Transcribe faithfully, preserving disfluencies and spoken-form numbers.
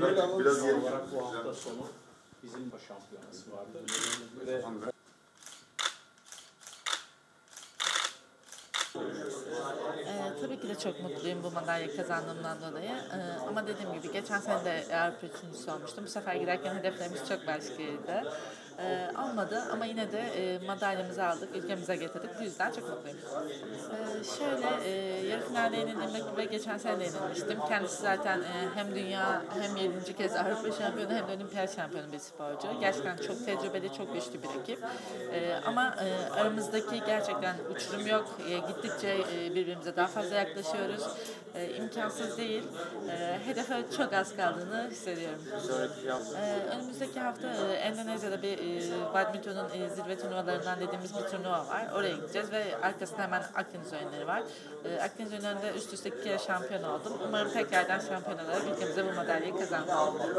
Biraz, biraz olarak olarak bu hafta güzel. Sonu bizim şampiyonası vardı. Ve e, tabii ki de çok mutluyum bu madalya kazandığımdan dolayı. E, ama dediğim gibi geçen sene de Avrupa üçüncüsü olmuştum. Bu sefer giderken hedeflerimiz çok başkaydı. E, almadı ama yine de e, madalyamızı aldık, ülkemize getirdik. Bu yüzden çok mutluyum. E, şöyle e, yarı finalde yenilmek ve geçen sene de yenilmiştim. Kendisi zaten e, hem dünya hem yedinci kez Avrupa şampiyonu hem de olimpiyat şampiyonu bir sporcu. Gerçekten çok tecrübeli, çok güçlü bir ekip. E, ama e, aramızdaki gerçekten uçurum yok. E, gittikçe e, birbirimize daha fazla yaklaşıyoruz. E, imkansız değil. E, hedefe çok az kaldığını hissediyorum. E, önümüzdeki hafta e, Endonezya'da bir E, badmintonun e, zirve turnuvalarından dediğimiz bir turnuva var. Oraya gideceğiz ve arkasında hemen Akdeniz oyunları var. E, Akdeniz oyunlarında üst üste iki kere şampiyon oldum. Umarım tekrardan şampiyon olarak ülkemize bu madalyayı kazanırım.